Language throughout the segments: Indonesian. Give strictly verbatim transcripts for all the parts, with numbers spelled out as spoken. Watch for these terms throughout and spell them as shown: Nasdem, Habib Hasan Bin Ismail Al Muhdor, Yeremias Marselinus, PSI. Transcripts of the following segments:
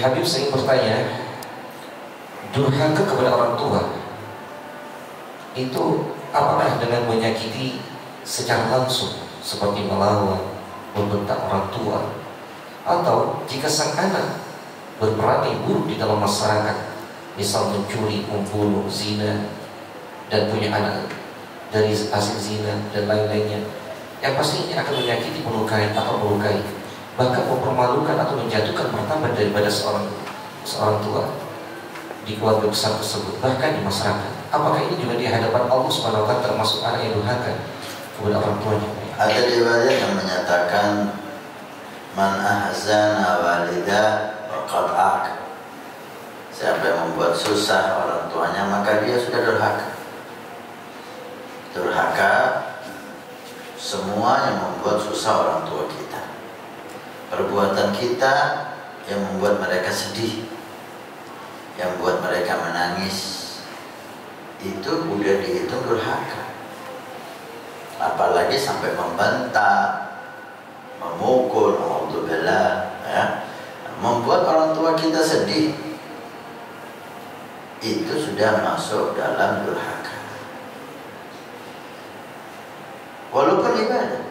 Ki Habib saya ingin bertanya, durhaka kepada orang tua itu apakah dengan menyakiti secara langsung seperti melawan, membentak orang tua, atau jika sang anak berperan buruk di dalam masyarakat, misal mencuri, membunuh, zina, dan punya anak dari hasil zina dan lain-lainnya, yang pastinya akan menyakiti, melukai atau melukai, bahkan mempermalukan atau menjatuhkan martabat daripada seorang seorang tua di keluarga besar tersebut, bahkan di masyarakat. Apakah ini juga di hadapan Allah Subhanahu wa Ta'ala termasuk anak yang durhaka kepada orang tuanya? Ada riwayat yang menyatakan man ahzana walida faqad aka, siapa yang membuat susah orang tuanya maka dia sudah durhaka. Durhaka semua yang membuat susah orang tua kita, perbuatan kita yang membuat mereka sedih, yang buat mereka menangis, itu udah dihitung durhaka. Apalagi sampai membentak, memukul, alhamdulillah, ya, membuat orang tua kita sedih, itu sudah masuk dalam durhaka. Walaupun ibadah,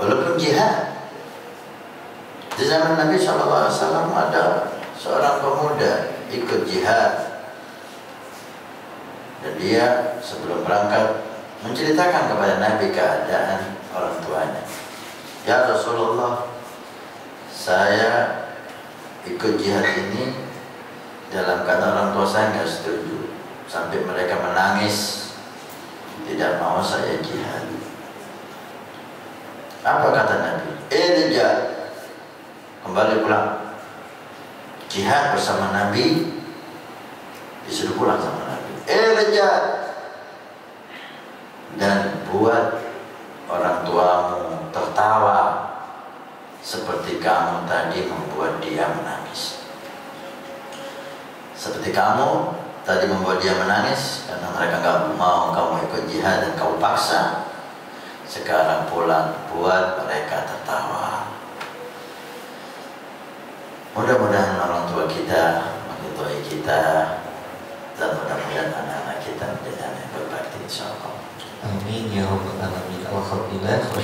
walaupun jihad. Di zaman Nabi Shallallahu Alaihi Wasallam ada seorang pemuda ikut jihad, dan dia sebelum berangkat menceritakan kepada Nabi keadaan orang tuanya. Ya Rasulullah, saya ikut jihad ini dalam keadaan orang tua saya nggak setuju, sampai mereka menangis tidak mau saya jihad. Apa kata Nabi? Irja, kembali pulang. Jihad bersama Nabi, disuruh pulang sama Nabi. Irja, dan buat orang tuamu tertawa seperti kamu tadi membuat dia menangis. Seperti kamu tadi membuat dia menangis karena mereka nggak mau kamu ikut jihad dan kamu paksa. Sekarang pulang, buat mereka tertawa. Mudah-mudahan orang tua kita mencintai kita, dan mudah-mudahan anak-anak kita menjadi anak yang berbakti, insya Allah. Amin ya rabbal alamin. Alhamdulillah.